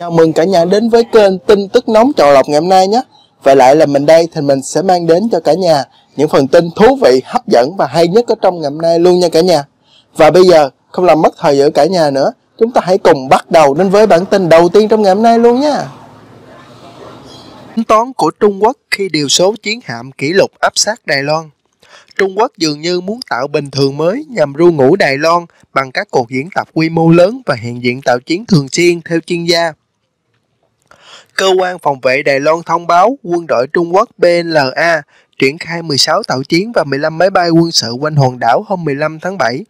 Chào mừng cả nhà đến với kênh tin tức nóng chọn lọc ngày hôm nay nhé. Vậy lại là mình đây, thì mình sẽ mang đến cho cả nhà những phần tin thú vị, hấp dẫn và hay nhất ở trong ngày hôm nay luôn nha cả nhà. Và bây giờ không làm mất thời giờ cả nhà nữa, chúng ta hãy cùng bắt đầu đến với bản tin đầu tiên trong ngày hôm nay luôn nha. Tính toán của Trung Quốc khi điều số chiến hạm kỷ lục áp sát Đài Loan. Trung Quốc dường như muốn tạo bình thường mới nhằm ru ngủ Đài Loan bằng các cuộc diễn tập quy mô lớn và hiện diện tạo chiến thường xuyên theo chuyên gia. Cơ quan phòng vệ Đài Loan thông báo quân đội Trung Quốc PLA triển khai 16 tàu chiến và 15 máy bay quân sự quanh hòn đảo hôm 15 tháng 7,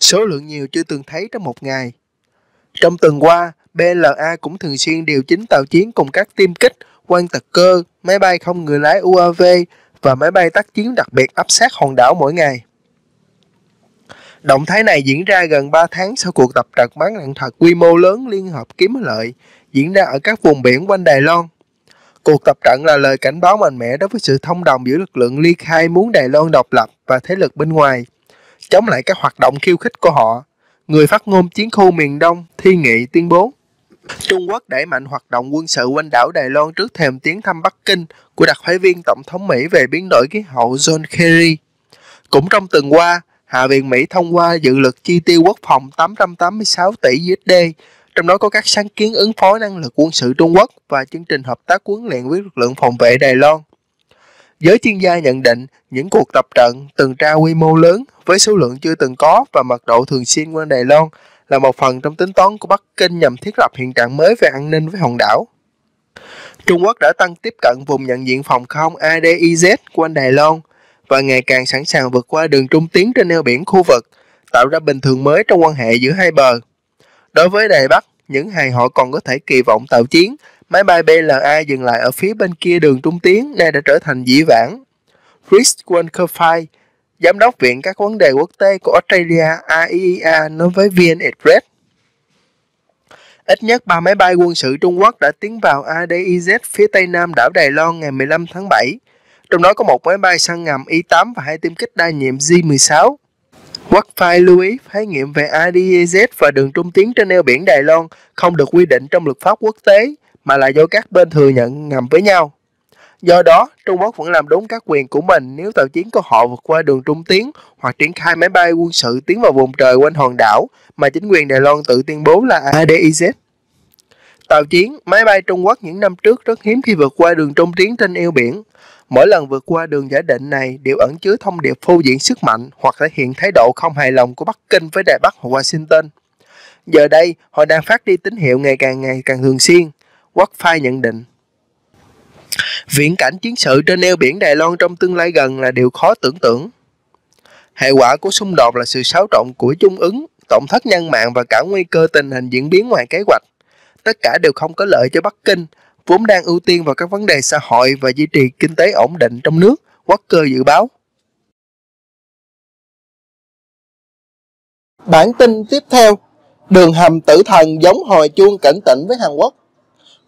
số lượng nhiều chưa từng thấy trong một ngày. Trong tuần qua, PLA cũng thường xuyên điều chỉnh tàu chiến cùng các tiêm kích, quan tật cơ, máy bay không người lái UAV và máy bay tác chiến đặc biệt áp sát hòn đảo mỗi ngày. Động thái này diễn ra gần 3 tháng sau cuộc tập trận bắn đạn thật quy mô lớn Liên Hợp Kiếm Lợi diễn ra ở các vùng biển quanh Đài Loan. Cuộc tập trận là lời cảnh báo mạnh mẽ đối với sự thông đồng giữa lực lượng ly khai muốn Đài Loan độc lập và thế lực bên ngoài, chống lại các hoạt động khiêu khích của họ. Người phát ngôn chiến khu miền Đông Thi Nghị tuyên bố, Trung Quốc đẩy mạnh hoạt động quân sự quanh đảo Đài Loan trước thềm chuyến thăm Bắc Kinh của đặc phái viên Tổng thống Mỹ về biến đổi khí hậu John Kerry. Cũng trong tuần qua, Hạ viện Mỹ thông qua dự luật chi tiêu quốc phòng 886 tỷ USD, trong đó có các sáng kiến ứng phó năng lực quân sự Trung Quốc và chương trình hợp tác huấn luyện với lực lượng phòng vệ Đài Loan. Giới chuyên gia nhận định những cuộc tập trận tuần tra quy mô lớn với số lượng chưa từng có và mật độ thường xuyên quanh Đài Loan là một phần trong tính toán của Bắc Kinh nhằm thiết lập hiện trạng mới về an ninh với hòn đảo. Trung Quốc đã tăng tiếp cận vùng nhận diện phòng không ADIZ quanh Đài Loan và ngày càng sẵn sàng vượt qua đường trung tuyến trên eo biển khu vực, tạo ra bình thường mới trong quan hệ giữa hai bờ. Đối với Đài Bắc, những hài họ còn có thể kỳ vọng tàu chiến, máy bay PLA dừng lại ở phía bên kia đường trung tuyến nay đã trở thành dĩ vãng. Chris Quinkerfey, Giám đốc Viện các vấn đề quốc tế của Australia AIEA nói với VN Express, ít nhất 3 máy bay quân sự Trung Quốc đã tiến vào ADIZ phía tây nam đảo Đài Loan ngày 15 tháng 7, trong đó có một máy bay săn ngầm I-8 và 2 tiêm kích đa nhiệm J-16. Quốc phai lưu ý khái nghiệm về ADIZ và đường trung tuyến trên eo biển Đài Loan không được quy định trong luật pháp quốc tế mà là do các bên thừa nhận ngầm với nhau. Do đó, Trung Quốc vẫn làm đúng các quyền của mình nếu tàu chiến của họ vượt qua đường trung tuyến hoặc triển khai máy bay quân sự tiến vào vùng trời quanh hòn đảo mà chính quyền Đài Loan tự tuyên bố là ADIZ. Tàu chiến, máy bay Trung Quốc những năm trước rất hiếm khi vượt qua đường trung tuyến trên eo biển. Mỗi lần vượt qua đường giả định này đều ẩn chứa thông điệp phô diễn sức mạnh hoặc thể hiện thái độ không hài lòng của Bắc Kinh với Đài Bắc hoặc Washington. Giờ đây, họ đang phát đi tín hiệu ngày càng thường xuyên, Quốc Phai nhận định. Viễn cảnh chiến sự trên eo biển Đài Loan trong tương lai gần là điều khó tưởng tượng. Hệ quả của xung đột là sự xáo trộn của cung ứng, tổn thất nhân mạng và cả nguy cơ tình hình diễn biến ngoài kế hoạch. Tất cả đều không có lợi cho Bắc Kinh, vốn đang ưu tiên vào các vấn đề xã hội và duy trì kinh tế ổn định trong nước, Quốc Cơ dự báo. Bản tin tiếp theo, đường hầm tử thần giống hồi chuông cảnh tỉnh với Hàn Quốc.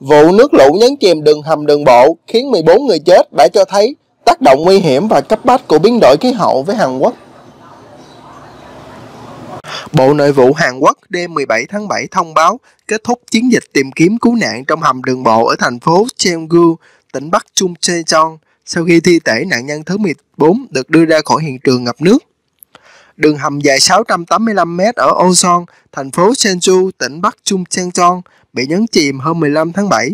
Vụ nước lũ nhấn chìm đường hầm đường bộ khiến 14 người chết đã cho thấy tác động nguy hiểm và cấp bách của biến đổi khí hậu với Hàn Quốc. Bộ Nội vụ Hàn Quốc đêm 17 tháng 7 thông báo kết thúc chiến dịch tìm kiếm cứu nạn trong hầm đường bộ ở thành phố Cheonggu, tỉnh Bắc Chungcheong sau khi thi thể nạn nhân thứ 14 được đưa ra khỏi hiện trường ngập nước. Đường hầm dài 685 m ở Oson, thành phố Jeonju, tỉnh Bắc Chungcheong bị nhấn chìm hôm 15 tháng 7,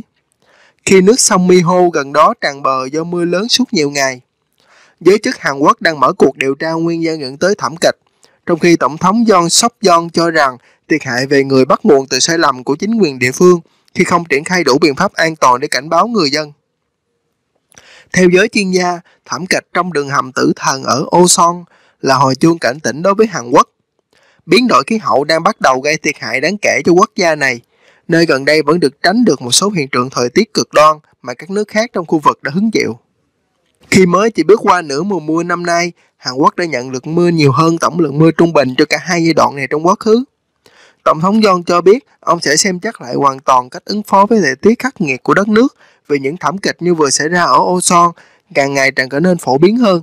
khi nước sông Miho gần đó tràn bờ do mưa lớn suốt nhiều ngày. Giới chức Hàn Quốc đang mở cuộc điều tra nguyên nhân dẫn tới thảm kịch, trong khi Tổng thống Yoon Suk Yeol cho rằng thiệt hại về người bắt nguồn từ sai lầm của chính quyền địa phương khi không triển khai đủ biện pháp an toàn để cảnh báo người dân. Theo giới chuyên gia, thảm kịch trong đường hầm tử thần ở Oson là hồi chuông cảnh tỉnh đối với Hàn Quốc. Biến đổi khí hậu đang bắt đầu gây thiệt hại đáng kể cho quốc gia này, nơi gần đây vẫn được tránh được một số hiện tượng thời tiết cực đoan mà các nước khác trong khu vực đã hứng chịu. Khi mới chỉ bước qua nửa mùa mưa năm nay, Hàn Quốc đã nhận lượng mưa nhiều hơn tổng lượng mưa trung bình cho cả hai giai đoạn này trong quá khứ. Tổng thống Yoon cho biết ông sẽ xem xét lại hoàn toàn cách ứng phó với thời tiết khắc nghiệt của đất nước vì những thảm kịch như vừa xảy ra ở Oson càng ngày càng trở nên phổ biến hơn.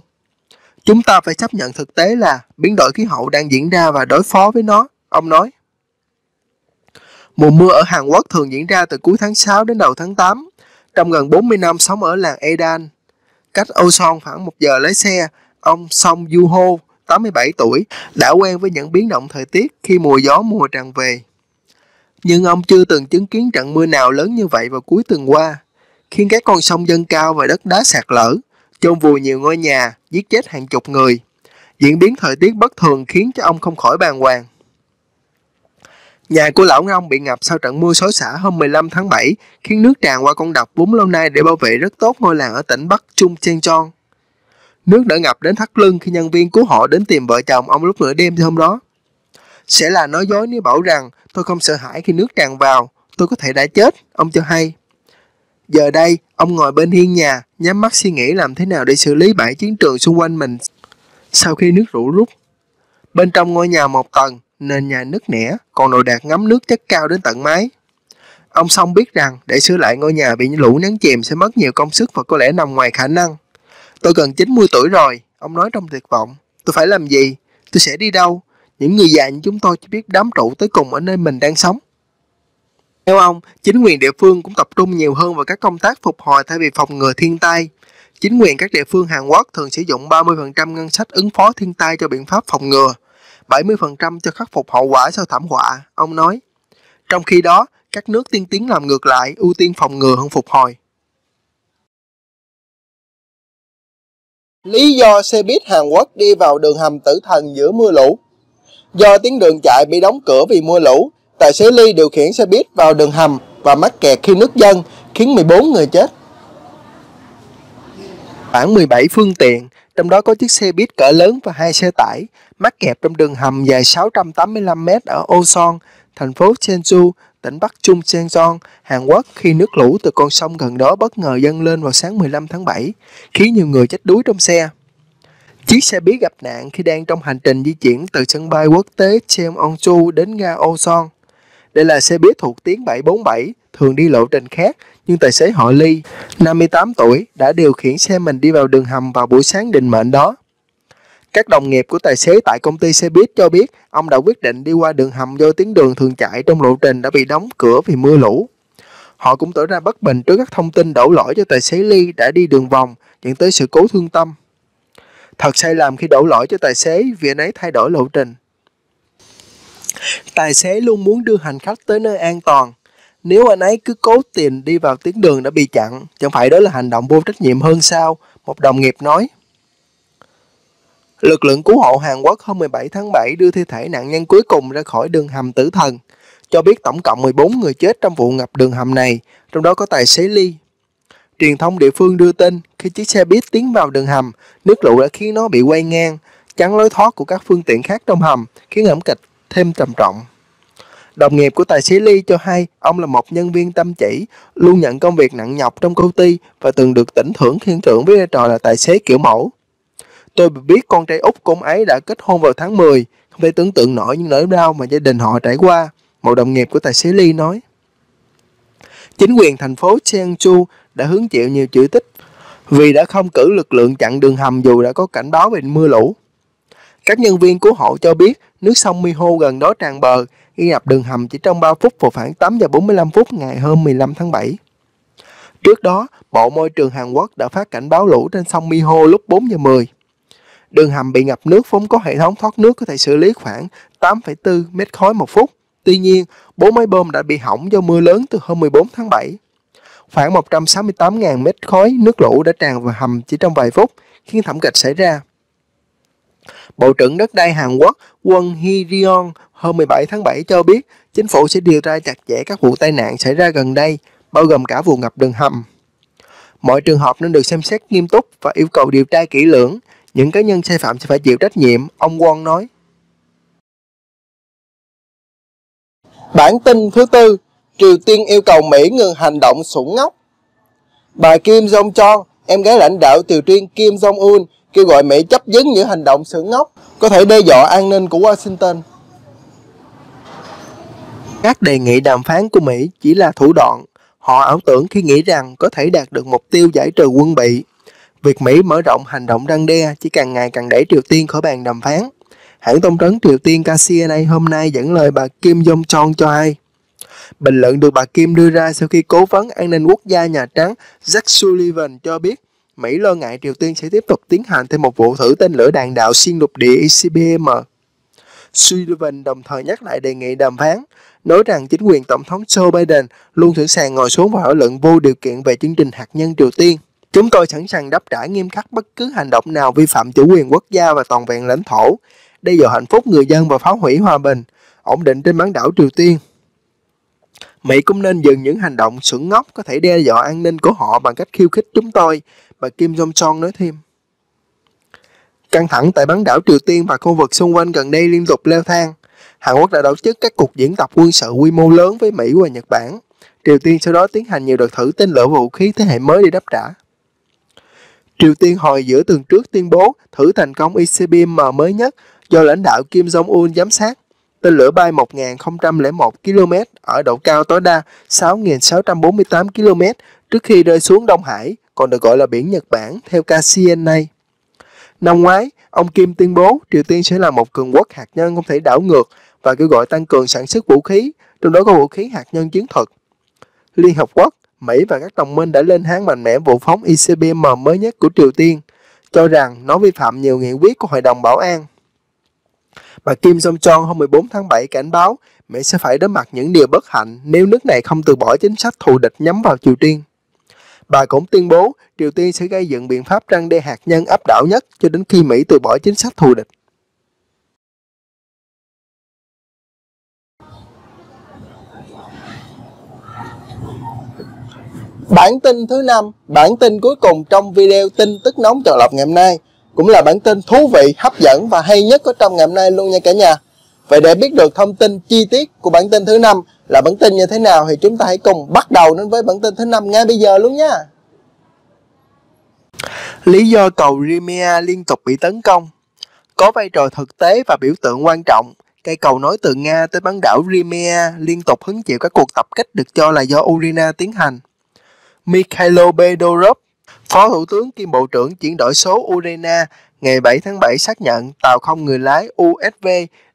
Chúng ta phải chấp nhận thực tế là biến đổi khí hậu đang diễn ra và đối phó với nó, ông nói. Mùa mưa ở Hàn Quốc thường diễn ra từ cuối tháng 6 đến đầu tháng 8. Trong gần 40 năm sống ở làng Edan, cách Oson khoảng 1 giờ lái xe, ông Song Yuho, 87 tuổi, đã quen với những biến động thời tiết khi mùa gió mùa tràn về. Nhưng ông chưa từng chứng kiến trận mưa nào lớn như vậy vào cuối tuần qua, khiến các con sông dâng cao và đất đá sạt lở, chôn vùi nhiều ngôi nhà, giết chết hàng chục người. Diễn biến thời tiết bất thường khiến cho ông không khỏi bàng hoàng. Nhà của lão ông bị ngập sau trận mưa xối xả hôm 15 tháng 7, khiến nước tràn qua con đập vốn lâu nay để bảo vệ rất tốt ngôi làng ở tỉnh Bắc Trung Chengchon. Nước đã ngập đến thắt lưng khi nhân viên cứu hộ đến tìm vợ chồng ông lúc nửa đêm hôm đó. Sẽ là nói dối nếu bảo rằng tôi không sợ hãi khi nước tràn vào, tôi có thể đã chết, ông cho hay. Giờ đây, ông ngồi bên hiên nhà, nhắm mắt suy nghĩ làm thế nào để xử lý bãi chiến trường xung quanh mình sau khi nước lũ rút. Bên trong ngôi nhà một tầng, nền nhà nứt nẻ, còn đồ đạc ngấm nước chất cao đến tận mái. Ông Song biết rằng để sửa lại ngôi nhà bị lũ nhấn chìm sẽ mất nhiều công sức và có lẽ nằm ngoài khả năng. Tôi gần 90 tuổi rồi, ông nói trong tuyệt vọng. Tôi phải làm gì? Tôi sẽ đi đâu? Những người già như chúng tôi chỉ biết đám trụ tới cùng ở nơi mình đang sống. Theo ông, chính quyền địa phương cũng tập trung nhiều hơn vào các công tác phục hồi thay vì phòng ngừa thiên tai. Chính quyền các địa phương Hàn Quốc thường sử dụng 30% ngân sách ứng phó thiên tai cho biện pháp phòng ngừa, 70% cho khắc phục hậu quả sau thảm họa, ông nói. Trong khi đó, các nước tiên tiến làm ngược lại, ưu tiên phòng ngừa hơn phục hồi. Lý do xe buýt Hàn Quốc đi vào đường hầm tử thần giữa mưa lũ. Do tuyến đường chạy bị đóng cửa vì mưa lũ, tài xế Lee điều khiển xe buýt vào đường hầm và mắc kẹt khi nước dâng, khiến 14 người chết. Khoảng 17 phương tiện, trong đó có chiếc xe buýt cỡ lớn và 2 xe tải, mắc kẹt trong đường hầm dài 685 m ở Oson, thành phố Jeonju, tỉnh Bắc Trung Chengchon, Hàn Quốc khi nước lũ từ con sông gần đó bất ngờ dâng lên vào sáng 15 tháng 7, khiến nhiều người chết đuối trong xe. Chiếc xe buýt gặp nạn khi đang trong hành trình di chuyển từ sân bay quốc tế Cheongju đến ga Oson. Đây là xe buýt thuộc tuyến 747, thường đi lộ trình khác, nhưng tài xế họ Lee, 58 tuổi, đã điều khiển xe mình đi vào đường hầm vào buổi sáng định mệnh đó. Các đồng nghiệp của tài xế tại công ty xe buýt cho biết ông đã quyết định đi qua đường hầm do tuyến đường thường chạy trong lộ trình đã bị đóng cửa vì mưa lũ. Họ cũng tỏ ra bất bình trước các thông tin đổ lỗi cho tài xế Lee đã đi đường vòng, dẫn tới sự cố thương tâm. Thật sai lầm khi đổ lỗi cho tài xế vì anh ấy thay đổi lộ trình. Tài xế luôn muốn đưa hành khách tới nơi an toàn. Nếu anh ấy cứ cố tình đi vào tuyến đường đã bị chặn, chẳng phải đó là hành động vô trách nhiệm hơn sao, một đồng nghiệp nói. Lực lượng cứu hộ Hàn Quốc hôm 17 tháng 7 đưa thi thể nạn nhân cuối cùng ra khỏi đường hầm tử thần, cho biết tổng cộng 14 người chết trong vụ ngập đường hầm này, trong đó có tài xế Lee. Truyền thông địa phương đưa tin, khi chiếc xe buýt tiến vào đường hầm, nước lũ đã khiến nó bị quay ngang, chắn lối thoát của các phương tiện khác trong hầm, khiến hãm kịch thêm trầm trọng. Đồng nghiệp của tài xế Lee cho hay ông là một nhân viên chăm chỉ, luôn nhận công việc nặng nhọc trong công ty và từng được tỉnh thưởng khen thưởng với vai trò là tài xế kiểu mẫu. Tôi biết con trai út của ông ấy đã kết hôn vào tháng 10, không thể tưởng tượng nổi những nỗi đau mà gia đình họ trải qua, một đồng nghiệp của tài xế Lee nói. Chính quyền thành phố Cheongju đã hứng chịu nhiều chỉ trích vì đã không cử lực lượng chặn đường hầm dù đã có cảnh báo về mưa lũ. Các nhân viên cứu hộ cho biết nước sông Miho gần đó tràn bờ, ghi ngập đường hầm chỉ trong 3 phút vào khoảng 8 giờ 45 phút ngày hôm 15 tháng 7. Trước đó, Bộ Môi trường Hàn Quốc đã phát cảnh báo lũ trên sông Miho lúc 4 giờ 10. Đường hầm bị ngập nước vốn có hệ thống thoát nước có thể xử lý khoảng 8,4 mét khối một phút. Tuy nhiên, 4 máy bơm đã bị hỏng do mưa lớn từ hôm 14 tháng 7. Khoảng 168.000 mét khối nước lũ đã tràn vào hầm chỉ trong vài phút, khiến thảm kịch xảy ra. Bộ trưởng đất đai Hàn Quốc Won Hee-ryon hôm 17 tháng 7 cho biết chính phủ sẽ điều tra chặt chẽ các vụ tai nạn xảy ra gần đây, bao gồm cả vụ ngập đường hầm. Mọi trường hợp nên được xem xét nghiêm túc và yêu cầu điều tra kỹ lưỡng. Những cá nhân sai phạm sẽ phải chịu trách nhiệm, ông Won nói. Bản tin thứ tư, Triều Tiên yêu cầu Mỹ ngừng hành động xủng ngốc. Bà Kim Jong-chol, em gái lãnh đạo Triều Tiên Kim Jong-un, kêu gọi Mỹ chấp dứt những hành động xửng ngốc có thể đe dọa an ninh của Washington. Các đề nghị đàm phán của Mỹ chỉ là thủ đoạn. Họ ảo tưởng khi nghĩ rằng có thể đạt được mục tiêu giải trừ quân bị. Việc Mỹ mở rộng hành động răn đe chỉ càng ngày càng đẩy Triều Tiên khỏi bàn đàm phán. Hãng thông tấn Triều Tiên KCNA hôm nay dẫn lời bà Kim Jong-chol cho hay Bình luận được bà Kim đưa ra sau khi cố vấn an ninh quốc gia Nhà Trắng Jack Sullivan cho biết Mỹ lo ngại Triều Tiên sẽ tiếp tục tiến hành thêm một vụ thử tên lửa đạn đạo xuyên lục địa ICBM. Sullivan đồng thời nhắc lại đề nghị đàm phán, nói rằng chính quyền Tổng thống Joe Biden luôn sẵn sàng ngồi xuống và thảo luận vô điều kiện về chương trình hạt nhân Triều Tiên. Chúng tôi sẵn sàng đáp trả nghiêm khắc bất cứ hành động nào vi phạm chủ quyền quốc gia và toàn vẹn lãnh thổ, đe dọa hạnh phúc người dân và phá hủy hòa bình, ổn định trên bán đảo Triều Tiên. Mỹ cũng nên dừng những hành động xửng ngốc có thể đe dọa an ninh của họ bằng cách khiêu khích chúng tôi, bà Kim Jong-chol nói thêm. Căng thẳng tại bán đảo Triều Tiên và khu vực xung quanh gần đây liên tục leo thang. Hàn Quốc đã tổ chức các cuộc diễn tập quân sự quy mô lớn với Mỹ và Nhật Bản. Triều Tiên sau đó tiến hành nhiều đợt thử tên lửa và vũ khí thế hệ mới để đáp trả. Triều Tiên hồi giữa tuần trước tuyên bố thử thành công ICBM mới nhất do lãnh đạo Kim Jong-un giám sát. Tên lửa bay 1.001 km ở độ cao tối đa 6.648 km trước khi rơi xuống Đông Hải, còn được gọi là biển Nhật Bản, theo KCNA. Năm ngoái, ông Kim tuyên bố Triều Tiên sẽ là một cường quốc hạt nhân không thể đảo ngược và kêu gọi tăng cường sản xuất vũ khí, trong đó có vũ khí hạt nhân chiến thuật. Liên Hợp Quốc, Mỹ và các đồng minh đã lên án mạnh mẽ vụ phóng ICBM mới nhất của Triều Tiên, cho rằng nó vi phạm nhiều nghị quyết của Hội đồng Bảo an. Bà Kim Jong-chol hôm 14 tháng 7 cảnh báo Mỹ sẽ phải đối mặt những điều bất hạnh nếu nước này không từ bỏ chính sách thù địch nhắm vào Triều Tiên. Bà cũng tuyên bố Triều Tiên sẽ gây dựng biện pháp răn đe hạt nhân áp đảo nhất cho đến khi Mỹ từ bỏ chính sách thù địch. Bản tin thứ 5, bản tin cuối cùng trong video tin tức nóng chọn lọc ngày hôm nay, cũng là bản tin thú vị, hấp dẫn và hay nhất có trong ngày hôm nay luôn nha cả nhà. Vậy để biết được thông tin chi tiết của bản tin thứ 5 là bản tin như thế nào thì chúng ta hãy cùng bắt đầu đến với bản tin thứ 5 ngay bây giờ luôn nha. Lý do cầu Crimea liên tục bị tấn công. Có vai trò thực tế và biểu tượng quan trọng, cây cầu nối từ Nga tới bán đảo Crimea liên tục hứng chịu các cuộc tập kích được cho là do Ukraine tiến hành. Mikhailo Bedorov, Phó Thủ tướng kiêm Bộ trưởng chuyển đổi số Ukraine, ngày 7 tháng 7 xác nhận tàu không người lái USV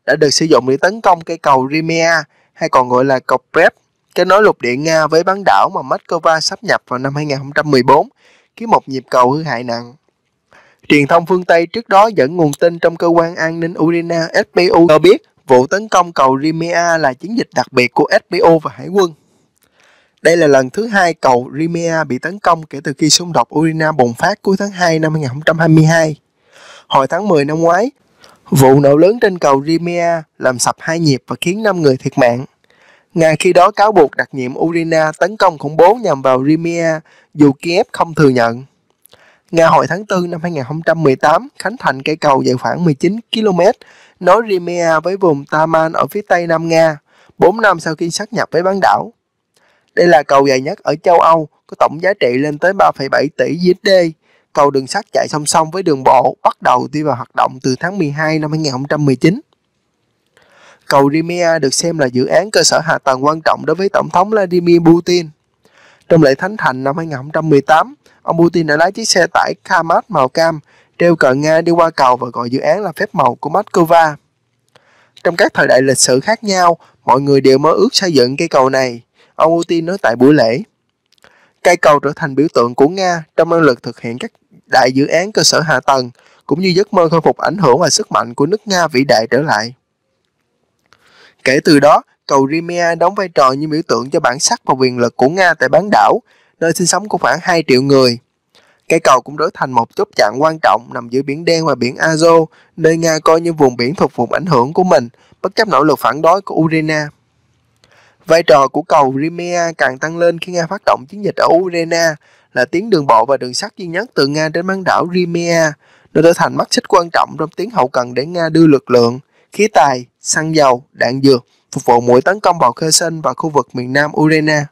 đã được sử dụng để tấn công cây cầu Crimea, hay còn gọi là cầu Prep, kết nối lục địa Nga với bán đảo mà Moscow sáp nhập vào năm 2014, khiến một nhịp cầu hư hại nặng. Truyền thông phương Tây trước đó dẫn nguồn tin trong cơ quan an ninh Ukraine SBU cho biết vụ tấn công cầu Crimea là chiến dịch đặc biệt của SBU và Hải quân. Đây là lần thứ hai cầu Crimea bị tấn công kể từ khi xung đột Ukraine bùng phát cuối tháng 2 năm 2022. Hồi tháng 10 năm ngoái, vụ nổ lớn trên cầu Crimea làm sập hai nhịp và khiến 5 người thiệt mạng. Nga khi đó cáo buộc đặc nhiệm Ukraine tấn công khủng bố nhằm vào Crimea, dù Kiev không thừa nhận. Nga hồi tháng 4 năm 2018 khánh thành cây cầu dài khoảng 19 km nối Crimea với vùng Taman ở phía tây Nam Nga, 4 năm sau khi sáp nhập với bán đảo. Đây là cầu dài nhất ở châu Âu, có tổng giá trị lên tới 3,7 tỷ USD. Cầu đường sắt chạy song song với đường bộ, bắt đầu đi vào hoạt động từ tháng 12 năm 2019. Cầu Crimea được xem là dự án cơ sở hạ tầng quan trọng đối với Tổng thống Vladimir Putin. Trong lễ khánh thành năm 2018, ông Putin đã lái chiếc xe tải Kamaz màu cam, treo cờ Nga đi qua cầu và gọi dự án là phép màu của Moscow. Trong các thời đại lịch sử khác nhau, mọi người đều mơ ước xây dựng cây cầu này, ông Putin nói tại buổi lễ. Cây cầu trở thành biểu tượng của Nga trong năng lực thực hiện các đại dự án cơ sở hạ tầng, cũng như giấc mơ khôi phục ảnh hưởng và sức mạnh của nước Nga vĩ đại trở lại. Kể từ đó, cầu Crimea đóng vai trò như biểu tượng cho bản sắc và quyền lực của Nga tại bán đảo, nơi sinh sống của khoảng 2 triệu người. Cây cầu cũng trở thành một chốt chặn quan trọng nằm giữa Biển Đen và Biển Azov, nơi Nga coi như vùng biển thuộc vùng ảnh hưởng của mình, bất chấp nỗ lực phản đối của Ukraine. Vai trò của cầu Crimea càng tăng lên khi Nga phát động chiến dịch ở Ukraine, là tuyến đường bộ và đường sắt duy nhất từ Nga đến bán đảo Crimea, nó trở thành mắt xích quan trọng trong tuyến hậu cần để Nga đưa lực lượng, khí tài, xăng dầu, đạn dược, phục vụ mũi tấn công vào Kherson và khu vực miền nam Ukraine.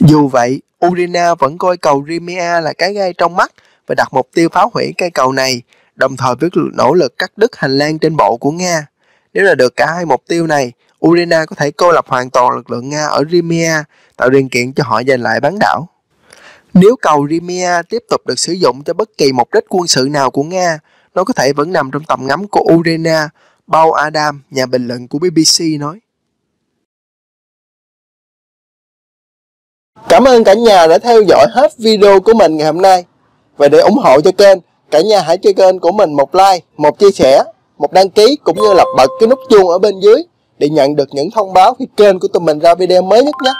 Dù vậy, Ukraine vẫn coi cầu Crimea là cái gai trong mắt và đặt mục tiêu phá hủy cây cầu này, đồng thời với nỗ lực cắt đứt hành lang trên bộ của Nga. Nếu là được cả hai mục tiêu này, Ukraine có thể cô lập hoàn toàn lực lượng Nga ở Crimea, tạo điều kiện cho họ giành lại bán đảo. Nếu cầu Crimea tiếp tục được sử dụng cho bất kỳ mục đích quân sự nào của Nga, nó có thể vẫn nằm trong tầm ngắm của Ukraine, Paul Adam, nhà bình luận của BBC nói. Cảm ơn cả nhà đã theo dõi hết video của mình ngày hôm nay. Và để ủng hộ cho kênh, cả nhà hãy cho kênh của mình một like, một chia sẻ, một đăng ký cũng như là bật cái nút chuông ở bên dưới để nhận được những thông báo khi kênh của tụi mình ra video mới nhất nhé.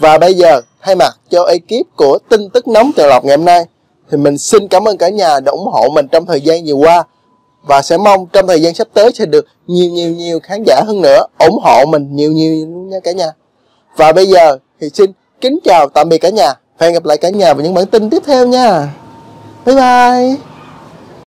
Và bây giờ, thay mặt cho ekip của tin tức nóng Chợ Lọc ngày hôm nay, thì mình xin cảm ơn cả nhà đã ủng hộ mình trong thời gian vừa qua. Và sẽ mong trong thời gian sắp tới sẽ được nhiều khán giả hơn nữa ủng hộ mình nhiều nha cả nhà. Và bây giờ thì xin kính chào tạm biệt cả nhà. Hẹn gặp lại cả nhà vào những bản tin tiếp theo nha. Bye bye.